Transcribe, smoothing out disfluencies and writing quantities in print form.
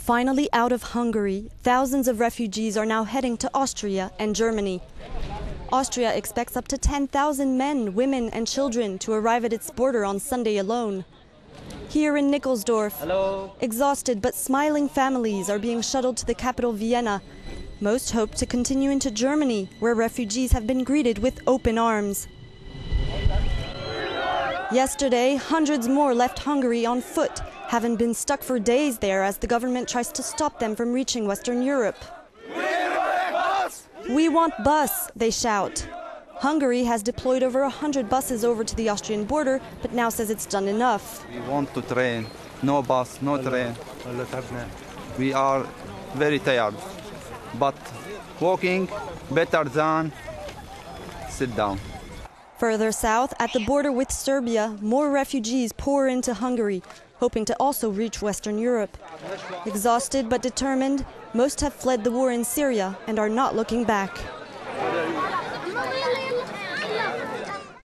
Finally out of Hungary, thousands of refugees are now heading to Austria and Germany. Austria expects up to 10,000 men, women and children to arrive at its border on Sunday alone. Here in Nickelsdorf, exhausted but smiling families are being shuttled to the capital Vienna. Most hope to continue into Germany, where refugees have been greeted with open arms. Yesterday, hundreds more left Hungary on foot, having been stuck for days there as the government tries to stop them from reaching Western Europe. We want bus, they shout. Hungary has deployed over 100 buses over to the Austrian border, but now says it's done enough. We want to train, no bus, no train. We are very tired, but walking better than sit down. Further south, at the border with Serbia, more refugees pour into Hungary, hoping to also reach Western Europe. Exhausted but determined, most have fled the war in Syria and are not looking back.